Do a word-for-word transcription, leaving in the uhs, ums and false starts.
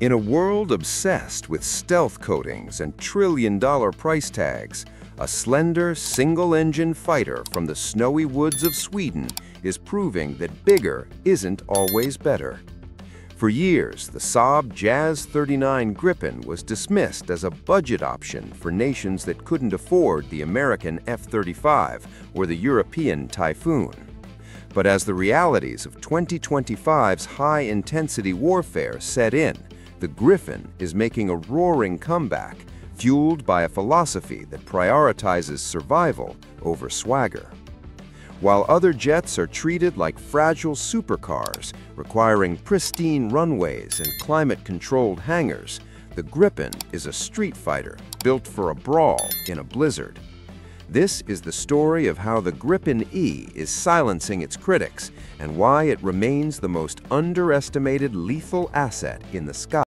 In a world obsessed with stealth coatings and trillion-dollar price tags, a slender, single-engine fighter from the snowy woods of Sweden is proving that bigger isn't always better. For years, the Saab J A S thirty-nine Gripen was dismissed as a budget option for nations that couldn't afford the American F thirty-five or the European Typhoon. But as the realities of twenty twenty-five's high-intensity warfare set in, the Gripen is making a roaring comeback, fueled by a philosophy that prioritizes survival over swagger. While other jets are treated like fragile supercars, requiring pristine runways and climate-controlled hangars, the Gripen is a street fighter built for a brawl in a blizzard. This is the story of how the Gripen E is silencing its critics and why it remains the most underestimated lethal asset in the sky.